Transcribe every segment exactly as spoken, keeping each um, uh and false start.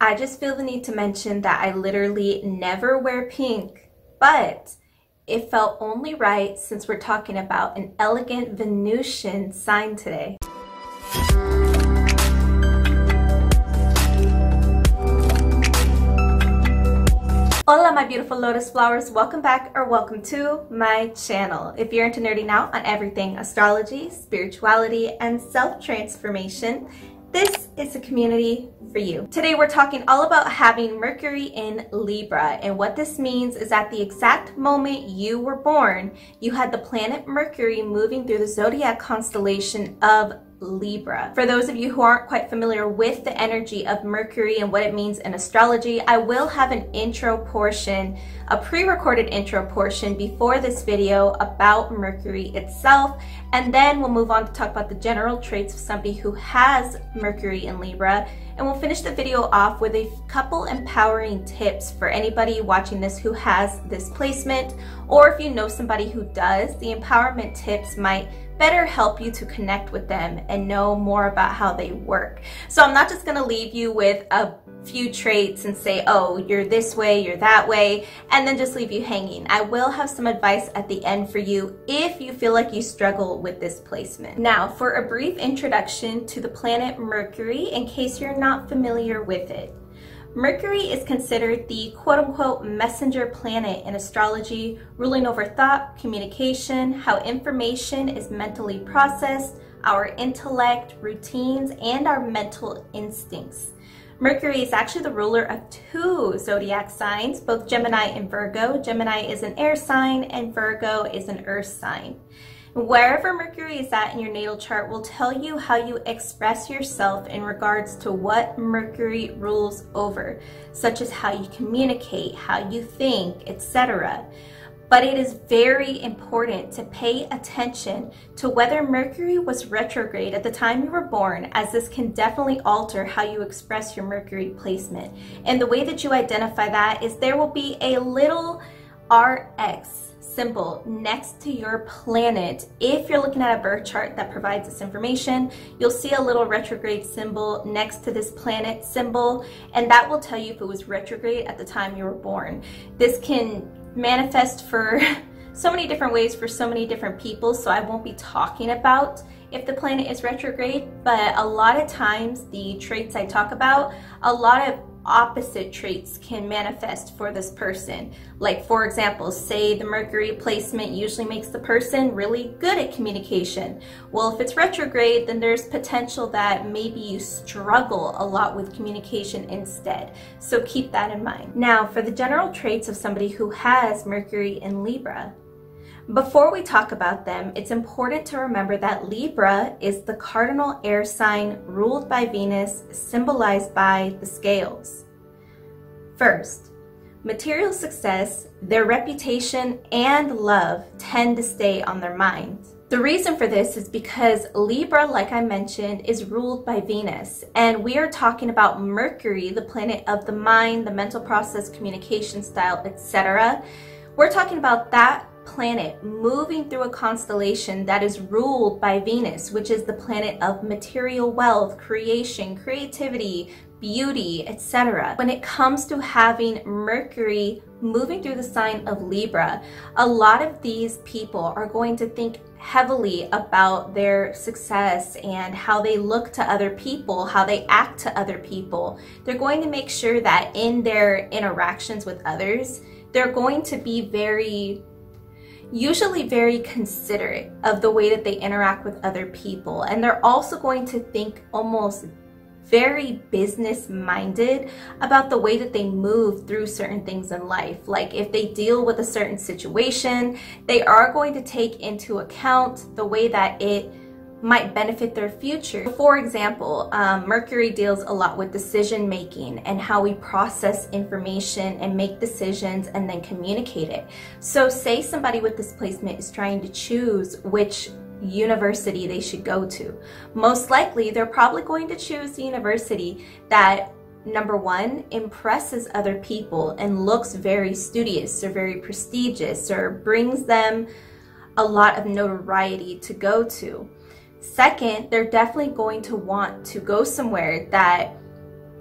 I just feel the need to mention that I literally never wear pink, but it felt only right since we're talking about an elegant Venusian sign today. Hola my beautiful lotus flowers, welcome back or welcome to my channel. If you're into nerding out on everything astrology, spirituality, and self-transformation, this is a community for you. Today we're talking all about having Mercury in Libra, and what this means is at the exact moment you were born, you had the planet Mercury moving through the zodiac constellation of Libra. For those of you who aren't quite familiar with the energy of Mercury and what it means in astrology, I will have an intro portion, a pre-recorded intro portion before this video about Mercury itself, and then we'll move on to talk about the general traits of somebody who has Mercury in Libra, and we'll finish the video off with a couple empowering tips for anybody watching this who has this placement, or if you know somebody who does, the empowerment tips might better help you to connect with them and know more about how they work. So I'm not just gonna leave you with a few traits and say, oh, you're this way, you're that way, and then just leave you hanging. I will have some advice at the end for you if you feel like you struggle with this placement. Now, for a brief introduction to the planet Mercury, in case you're not familiar with it. Mercury is considered the quote-unquote messenger planet in astrology, ruling over thought, communication, how information is mentally processed, our intellect, routines, and our mental instincts. Mercury is actually the ruler of two zodiac signs, both Gemini and Virgo. Gemini is an air sign and Virgo is an earth sign. Wherever Mercury is at in your natal chart will tell you how you express yourself in regards to what Mercury rules over, such as how you communicate, how you think, et cetera. But it is very important to pay attention to whether Mercury was retrograde at the time you were born, as this can definitely alter how you express your Mercury placement. And the way that you identify that is there will be a little R X symbol next to your planet. If you're looking at a birth chart that provides this information, you'll see a little retrograde symbol next to this planet symbol, and that will tell you if it was retrograde at the time you were born. This can manifest for so many different ways for so many different people, so I won't be talking about if the planet is retrograde, but a lot of times the traits I talk about, a lot of opposite traits can manifest for this person. Like, for example, say the Mercury placement usually makes the person really good at communication. Well, if it's retrograde, then there's potential that maybe you struggle a lot with communication instead. So keep that in mind. Now, for the general traits of somebody who has Mercury in Libra. Before we talk about them, it's important to remember that Libra is the cardinal air sign ruled by Venus, symbolized by the scales. First, material success, their reputation, and love tend to stay on their mind. The reason for this is because Libra, like I mentioned, is ruled by Venus, and we are talking about Mercury, the planet of the mind, the mental process, communication style, et cetera. We're talking about that planet moving through a constellation that is ruled by Venus, which is the planet of material wealth, creation, creativity, beauty, et cetera. When it comes to having Mercury moving through the sign of Libra, a lot of these people are going to think heavily about their success and how they look to other people, how they act to other people. They're going to make sure that in their interactions with others, they're going to be very usually very considerate of the way that they interact with other people, and they're also going to think almost very business-minded about the way that they move through certain things in life. Like, if they deal with a certain situation, they are going to take into account the way that it might benefit their future. For example, um, Mercury deals a lot with decision making and how we process information and make decisions and then communicate it. So say somebody with this placement is trying to choose which university they should go to. Most likely, they're probably going to choose the university that, number one, impresses other people and looks very studious or very prestigious or brings them a lot of notoriety to go to. Second, they're definitely going to want to go somewhere that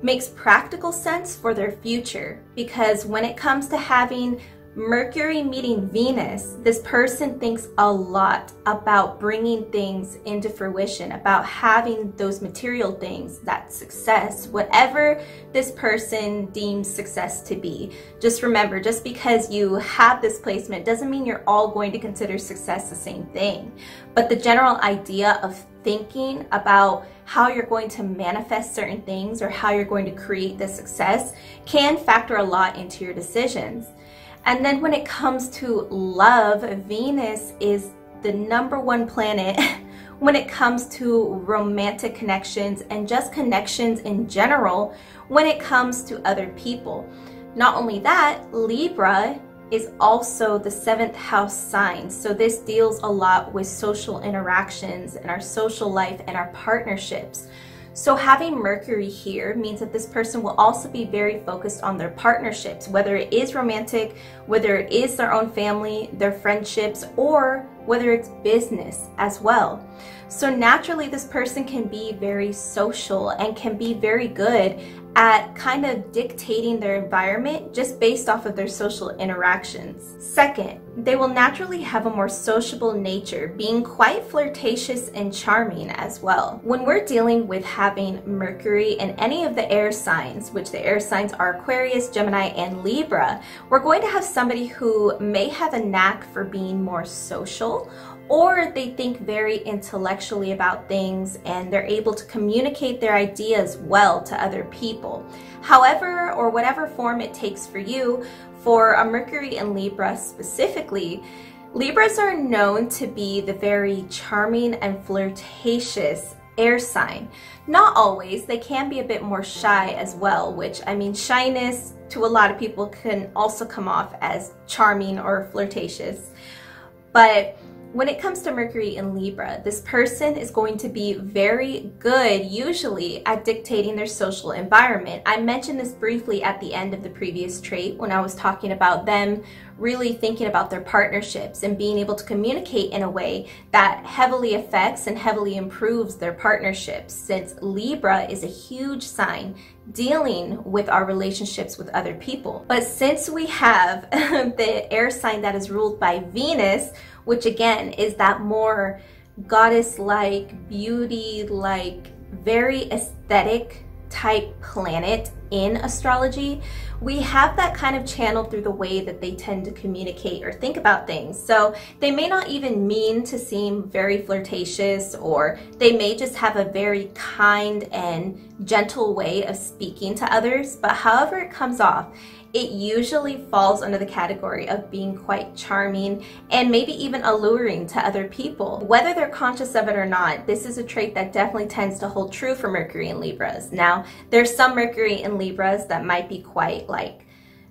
makes practical sense for their future, because when it comes to having Mercury meeting Venus, this person thinks a lot about bringing things into fruition, about having those material things, that success, whatever this person deems success to be. Just remember, just because you have this placement doesn't mean you're all going to consider success the same thing. But the general idea of thinking about how you're going to manifest certain things or how you're going to create the success can factor a lot into your decisions. And then when it comes to love, Venus is the number one planet when it comes to romantic connections and just connections in general when it comes to other people. Not only that, Libra is also the seventh house sign. So this deals a lot with social interactions and our social life and our partnerships. So having Mercury here means that this person will also be very focused on their partnerships, whether it is romantic, whether it is their own family, their friendships, or whether it's business as well. So naturally, this person can be very social and can be very good at kind of dictating their environment just based off of their social interactions. Second, they will naturally have a more sociable nature, being quite flirtatious and charming as well. When we're dealing with having Mercury in any of the air signs, which the air signs are Aquarius, Gemini, and Libra, we're going to have somebody who may have a knack for being more social, or they think very intellectually about things and they're able to communicate their ideas well to other people. However, or whatever form it takes for you, for a Mercury in Libra specifically, Libras are known to be the very charming and flirtatious air sign. Not always, they can be a bit more shy as well, which, I mean, shyness to a lot of people can also come off as charming or flirtatious. But when it comes to Mercury in Libra, this person is going to be very good, usually, at dictating their social environment. I mentioned this briefly at the end of the previous trait when I was talking about them really thinking about their partnerships and being able to communicate in a way that heavily affects and heavily improves their partnerships, since Libra is a huge sign dealing with our relationships with other people. But since we have the air sign that is ruled by Venus, which again is that more goddess-like, beauty-like, very aesthetic type planet in astrology, we have that kind of channeled through the way that they tend to communicate or think about things. So they may not even mean to seem very flirtatious, or they may just have a very kind and gentle way of speaking to others, but however it comes off, it usually falls under the category of being quite charming and maybe even alluring to other people. Whether they're conscious of it or not, this is a trait that definitely tends to hold true for Mercury in Libras. Now, there's some Mercury in Libras that might be quite like,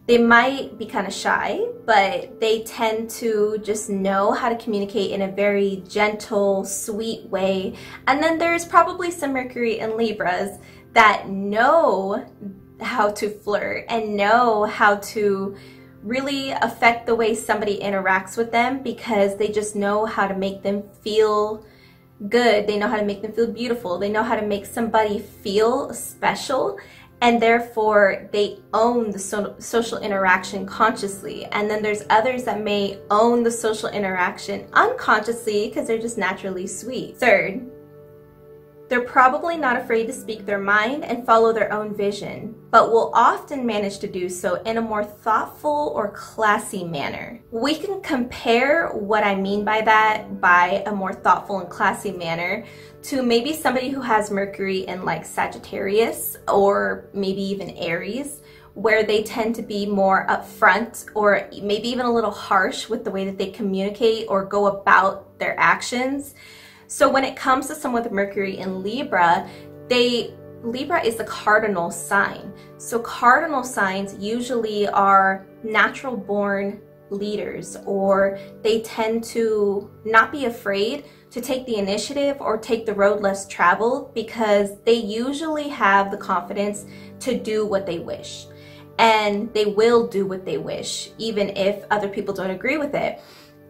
they might be kind of shy, but they tend to just know how to communicate in a very gentle, sweet way. And then there's probably some Mercury in Libras that know how to flirt and know how to really affect the way somebody interacts with them, because they just know how to make them feel good, they know how to make them feel beautiful, they know how to make somebody feel special, and therefore they own the so social interaction consciously. And then there's others that may own the social interaction unconsciously because they're just naturally sweet. Third, they're probably not afraid to speak their mind and follow their own vision, but will often manage to do so in a more thoughtful or classy manner. We can compare what I mean by that, by a more thoughtful and classy manner, to maybe somebody who has Mercury in like Sagittarius or maybe even Aries, where they tend to be more upfront or maybe even a little harsh with the way that they communicate or go about their actions. So when it comes to someone with Mercury in Libra, they Libra is the cardinal sign. So cardinal signs usually are natural born leaders, or they tend to not be afraid to take the initiative or take the road less traveled, because they usually have the confidence to do what they wish. And they will do what they wish, even if other people don't agree with it.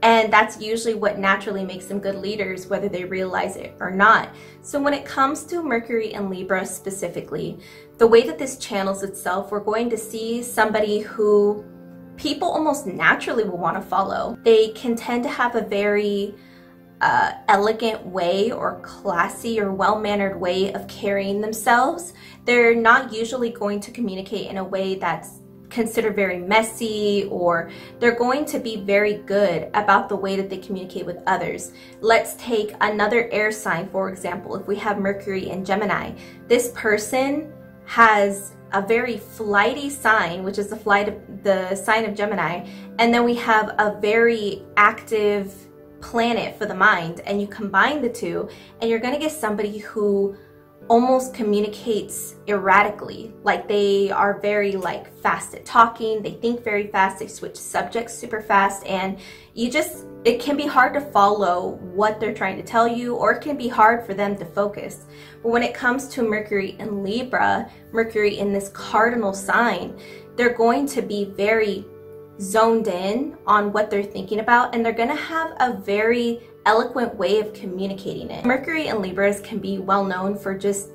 And that's usually what naturally makes them good leaders, whether they realize it or not. So when it comes to Mercury and Libra specifically, the way that this channels itself, we're going to see somebody who people almost naturally will want to follow. They can tend to have a very uh, elegant way, or classy or well-mannered way of carrying themselves. They're not usually going to communicate in a way that's considered very messy, or they're going to be very good about the way that they communicate with others. Let's take another air sign, for example. If we have Mercury in Gemini, this person has a very flighty sign, which is the flight of the sign of Gemini, and then we have a very active planet for the mind, and you combine the two and you're going to get somebody who almost communicates erratically. Like, they are very like fast at talking, they think very fast, they switch subjects super fast, and you just, it can be hard to follow what they're trying to tell you, or it can be hard for them to focus. But when it comes to Mercury and Libra, Mercury in this cardinal sign, they're going to be very zoned in on what they're thinking about, and they're going to have a very eloquent way of communicating it. Mercury and Libras can be well known for just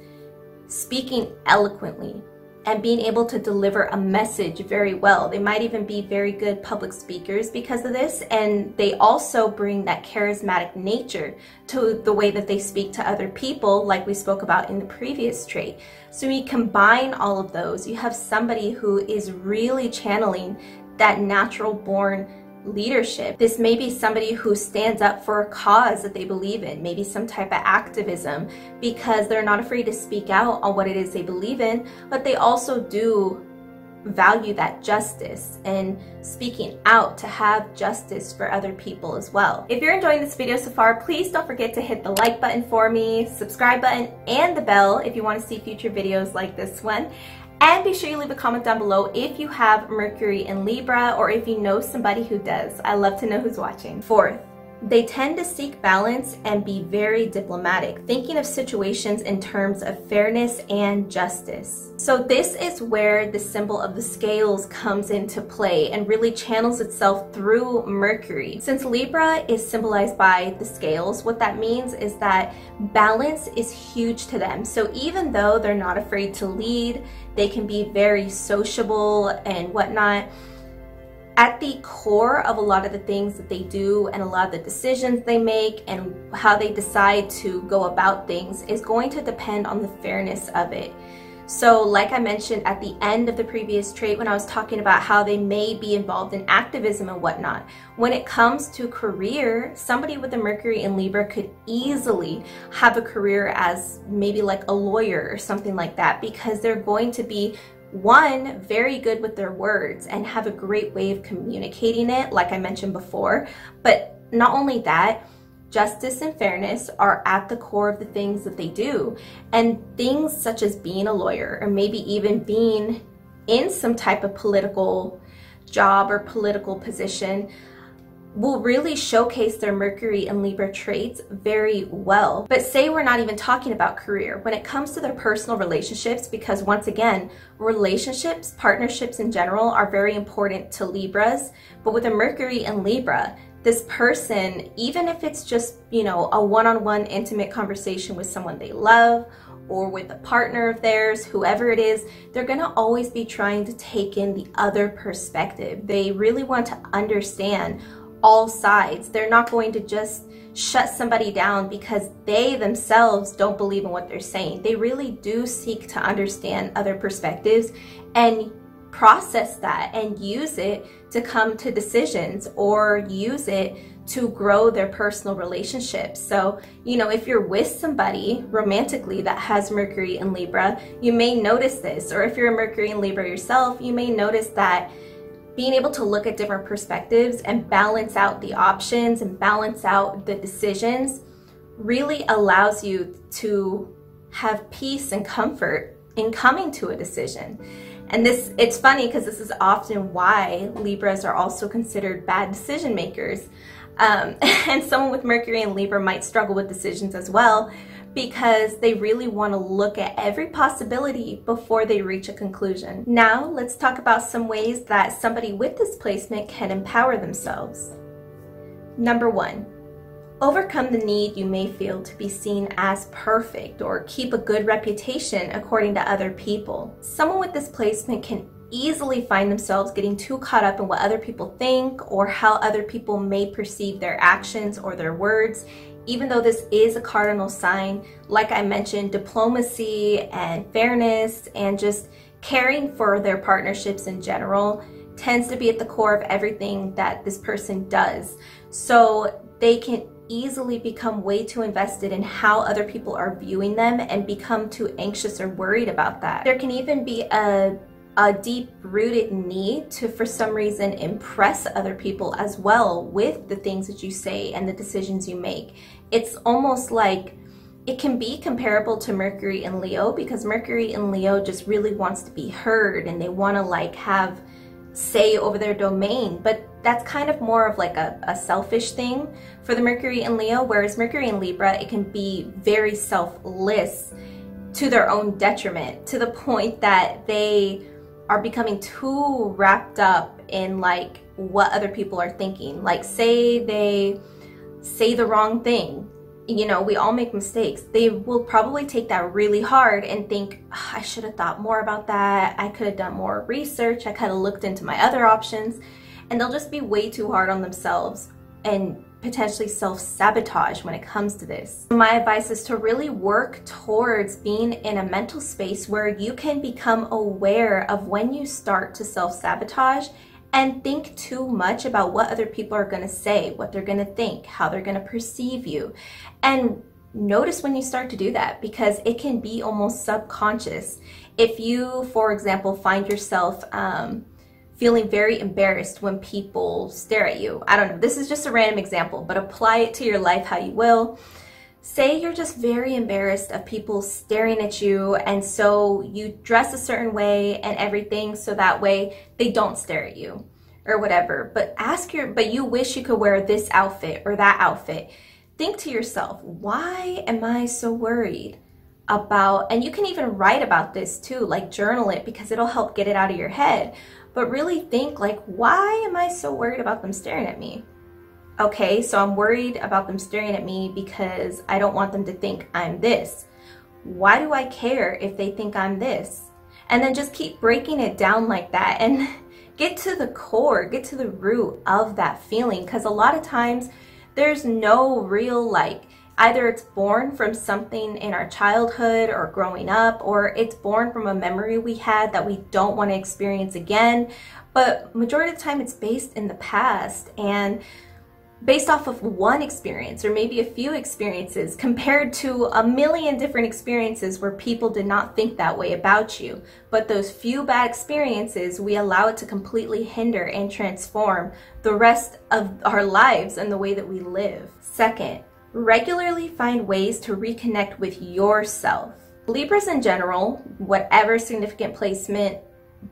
speaking eloquently and being able to deliver a message very well. They might even be very good public speakers because of this, and they also bring that charismatic nature to the way that they speak to other people, like we spoke about in the previous trait. So we combine all of those, you have somebody who is really channeling that natural born leadership. This may be somebody who stands up for a cause that they believe in, maybe some type of activism, because they're not afraid to speak out on what it is they believe in, but they also do value that justice and speaking out to have justice for other people as well. If you're enjoying this video so far, please don't forget to hit the like button for me, subscribe button, and the bell if you want to see future videos like this one. And be sure you leave a comment down below if you have Mercury in Libra, or if you know somebody who does. I love to know who's watching. Fourth, they tend to seek balance and be very diplomatic, thinking of situations in terms of fairness and justice. So this is where the symbol of the scales comes into play and really channels itself through Mercury. Since Libra is symbolized by the scales, what that means is that balance is huge to them. So even though they're not afraid to lead, they can be very sociable and whatnot. At the core of a lot of the things that they do and a lot of the decisions they make and how they decide to go about things is going to depend on the fairness of it. So like I mentioned at the end of the previous trait when I was talking about how they may be involved in activism and whatnot, when it comes to career, somebody with a Mercury in Libra could easily have a career as maybe like a lawyer or something like that, because they're going to be, one, very good with their words and have a great way of communicating it, like I mentioned before. But not only that, justice and fairness are at the core of the things that they do. And things such as being a lawyer, or maybe even being in some type of political job or political position, will really showcase their Mercury and Libra traits very well. But say we're not even talking about career. When it comes to their personal relationships, because once again, relationships, partnerships in general are very important to Libras, but with a Mercury and Libra, this person, even if it's just, you know, a one-on-one intimate conversation with someone they love, or with a partner of theirs, whoever it is, they're gonna always be trying to take in the other perspective. They really want to understand all sides. They're not going to just shut somebody down because they themselves don't believe in what they're saying. They really do seek to understand other perspectives and process that and use it to come to decisions, or use it to grow their personal relationships. So, you know, if you're with somebody romantically that has Mercury in Libra, you may notice this, or if you're a Mercury in Libra yourself, you may notice that being able to look at different perspectives and balance out the options and balance out the decisions really allows you to have peace and comfort in coming to a decision. And this, it's funny because this is often why Libras are also considered bad decision makers. Um, and someone with Mercury in Libra might struggle with decisions as well, because they really want to look at every possibility before they reach a conclusion. Now, let's talk about some ways that somebody with this placement can empower themselves. Number one, overcome the need you may feel to be seen as perfect or keep a good reputation according to other people. Someone with this placement can easily find themselves getting too caught up in what other people think or how other people may perceive their actions or their words. Even though this is a cardinal sign, like I mentioned, diplomacy and fairness and just caring for their partnerships in general tends to be at the core of everything that this person does. So they can easily become way too invested in how other people are viewing them and become too anxious or worried about that. There can even be a a deep-rooted need to, for some reason, impress other people as well with the things that you say and the decisions you make. It's almost like it can be comparable to Mercury in Leo, because Mercury in Leo just really wants to be heard and they want to like have say over their domain, but that's kind of more of like a, a selfish thing for the Mercury in Leo, whereas Mercury in Libra, it can be very selfless to their own detriment, to the point that they are becoming too wrapped up in like what other people are thinking. Like say they say the wrong thing, you know, we all make mistakes. They will probably take that really hard and think, oh, I should have thought more about that. I could have done more research. I could have looked into my other options. And they'll just be way too hard on themselves and potentially self-sabotage when it comes to this. My advice is to really work towards being in a mental space where you can become aware of when you start to self-sabotage and think too much about what other people are going to say, what they're going to think, how they're going to perceive you. And notice when you start to do that, because it can be almost subconscious. If you, for example, find yourself um, feeling very embarrassed when people stare at you. I don't know, this is just a random example, but apply it to your life how you will. Say you're just very embarrassed of people staring at you, and so you dress a certain way and everything so that way they don't stare at you or whatever. But ask your, but you wish you could wear this outfit or that outfit. Think to yourself, why am I so worried about, and you can even write about this too, like journal it, because it'll help get it out of your head. But really think like, why am I so worried about them staring at me? Okay, so I'm worried about them staring at me because I don't want them to think I'm this. Why do I care if they think I'm this? And then just keep breaking it down like that and get to the core, get to the root of that feeling. Because a lot of times there's no real like, either it's born from something in our childhood or growing up, or it's born from a memory we had that we don't want to experience again. But majority of the time it's based in the past and based off of one experience or maybe a few experiences compared to a million different experiences where people did not think that way about you. But those few bad experiences, we allow it to completely hinder and transform the rest of our lives and the way that we live. Second, regularly find ways to reconnect with yourself. Libras in general, whatever significant placement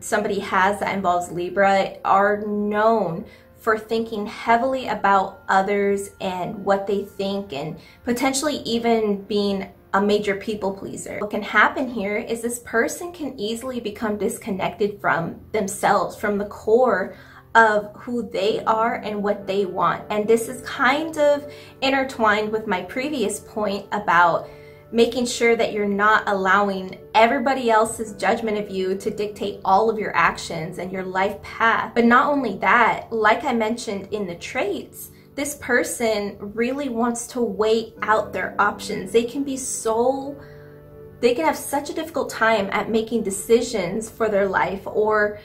somebody has that involves Libra, are known for thinking heavily about others and what they think, and potentially even being a major people pleaser. What can happen here is this person can easily become disconnected from themselves, from the core of who they are and what they want. And this is kind of intertwined with my previous point about making sure that you're not allowing everybody else's judgment of you to dictate all of your actions and your life path. But not only that, like I mentioned in the traits, this person really wants to weigh out their options. They can be so, they can have such a difficult time at making decisions for their life or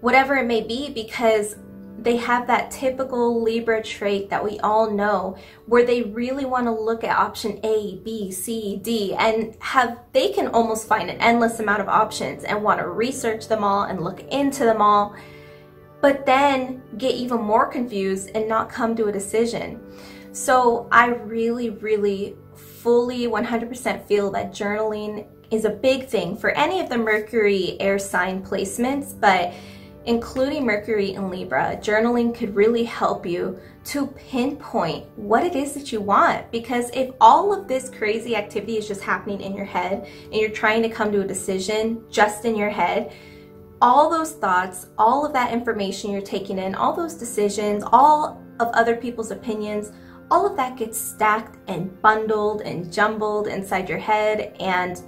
whatever it may be, because they have that typical Libra trait that we all know where they really want to look at option A, B, C, D, and have, they can almost find an endless amount of options and want to research them all and look into them all, but then get even more confused and not come to a decision. So I really, really fully one hundred percent feel that journaling is a big thing for any of the Mercury air sign placements, but including Mercury in Libra, journaling could really help you to pinpoint what it is that you want. Because if all of this crazy activity is just happening in your head and you're trying to come to a decision just in your head, all those thoughts, all of that information you're taking in, all those decisions, all of other people's opinions, all of that gets stacked and bundled and jumbled inside your head, and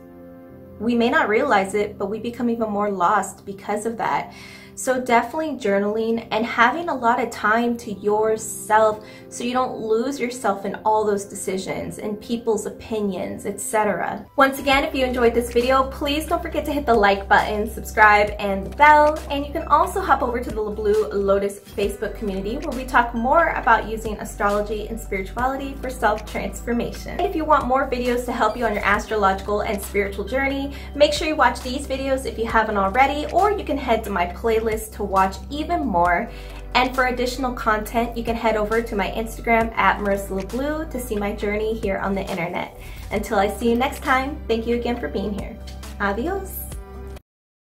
we may not realize it, but we become even more lost because of that. So definitely journaling and having a lot of time to yourself so you don't lose yourself in all those decisions and people's opinions, et cetera. Once again, if you enjoyed this video, please don't forget to hit the like button, subscribe, and the bell. And you can also hop over to the LaBlue Lotus Facebook community where we talk more about using astrology and spirituality for self-transformation. If you want more videos to help you on your astrological and spiritual journey, make sure you watch these videos if you haven't already, or you can head to my playlist to watch even more. And for additional content, you can head over to my Instagram at Marisa LaBlue to see my journey here on the internet. Until I see you next time, thank you again for being here. Adios.